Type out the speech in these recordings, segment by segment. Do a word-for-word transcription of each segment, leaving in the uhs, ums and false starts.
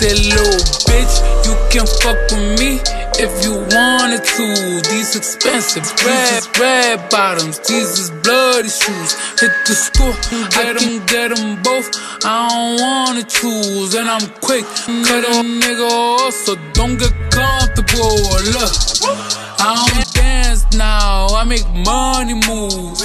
said, little bitch, you can fuck with me if you wanted to. These expensive red, red bottoms, these is bloody shoes. Hit the school, I can get them both, I don't wanna choose. And I'm quick, cut a nigga off, so don't get comfortable. Look, I don't dance now, I make money moves.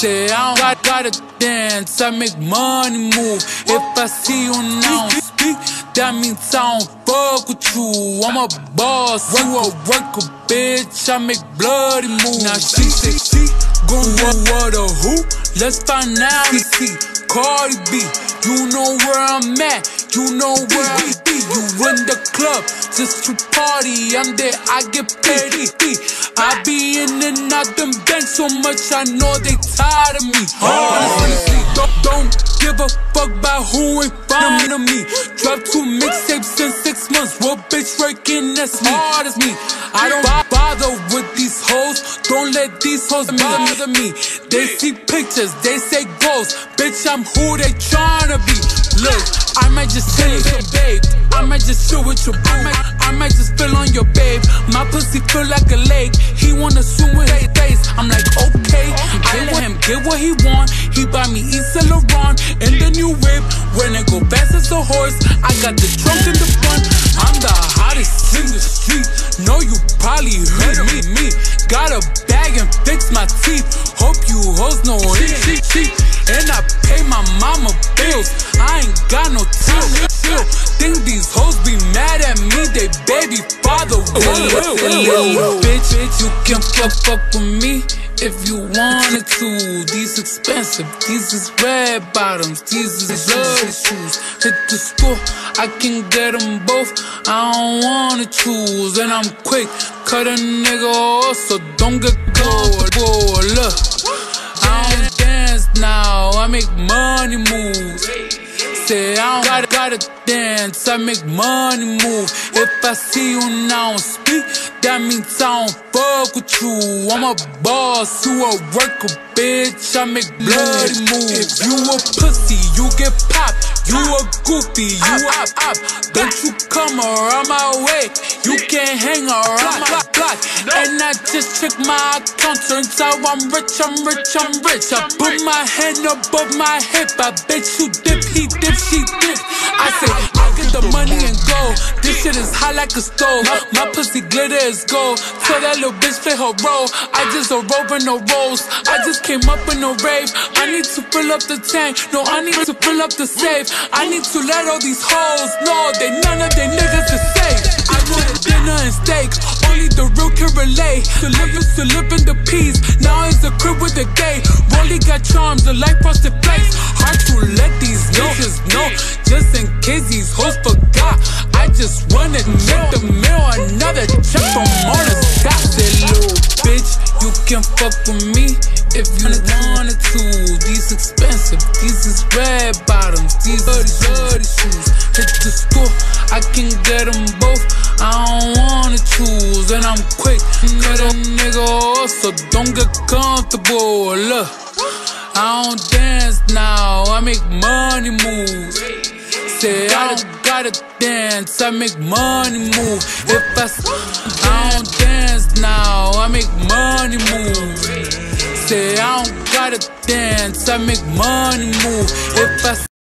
Say I don't I gotta dance, I make money move. If I see you now speak, that means I don't fuck with you. I'm a boss, you a worker, bitch, I make bloody moves. Now she said she gon' run what a who? Let's find out and see. Cardi B, you know where I'm at, you know where I be. You run the club just to party, I'm there, I get paid. I be in and out them bands so much, I know they tired of me. Honestly, don't, don't give a fuck about who ain't fine of me. Drop two mixtapes in six months, what bitch working as hard as me? I don't bother with these hoes, don't let these hoes bother me. They see pictures, they say ghosts, bitch, I'm who they tryna be. Look, I might just chill with your babe, I might just chill with your boo, I might, I might just spill on your babe. My pussy feel like a lake, he wanna swim with his face. I'm like, okay, I let him get what he want. He buy me Yves Saint Laurent and the new whip. When it go fast as a horse, I got the trunk in the front. I'm the hottest in the street, know you probably heard of me. Got a bag and fix my teeth, hope you hoes know it's cheap, cheap. And I pay my mama bills, I ain't got no time to chill. Think these hoes be mad at me, they baby father will. Little bitch, you can fuck, fuck with me if you wanted to. These expensive, these is red bottoms, these is bloody shoes. Hit the school, I can get them both, I don't wanna choose. And I'm quick, cut a nigga off, so don't get cold. Look, I don't dance now, I make money moves. Say I don't gotta, gotta dance, I make money move. If I see you and I don't speak, that means I don't fuck with you. I'm a boss, you a worker, bitch, I make bloody moves. If you a pussy, you get popped. You a goofy, you a op. Don't you come around my way, you can't hang around my block. And I just check my account, turns out I'm rich, I'm rich, I'm rich. I put my hand above my hip, I bet you dip, he dip, she dip. I say, I get the money and go. This shit is hot like a stove, my pussy glitter is gold. Tell that little bitch play her role, I just a rope and no rolls. I just came up in a rave, I need to fill up the tank. No, I need to fill up the safe, I need to let all these hoes know they none of they niggas is safe. I want dinner and steak, only the real can relate. To live used to live in the peace, now it's a crib with a gay. Rolly got charms, the life was the place. Hard to let these niggas know, just in case these hoes forgot. I just wanna make the mirror another check from all the stops. Little bitch, you can fuck with me if you wanted to. These expensive, these is red bottoms, these dirty, dirty shoes. Hit the school, I can get them both, I don't wanna choose. And I'm quick, cut a nigga off, so don't get comfortable. Look, I don't dance now, I make money moves. Say I don't gotta dance, I make money move. If I, I don't dance now, I make money move. Say I don't gotta dance, I make money move. If I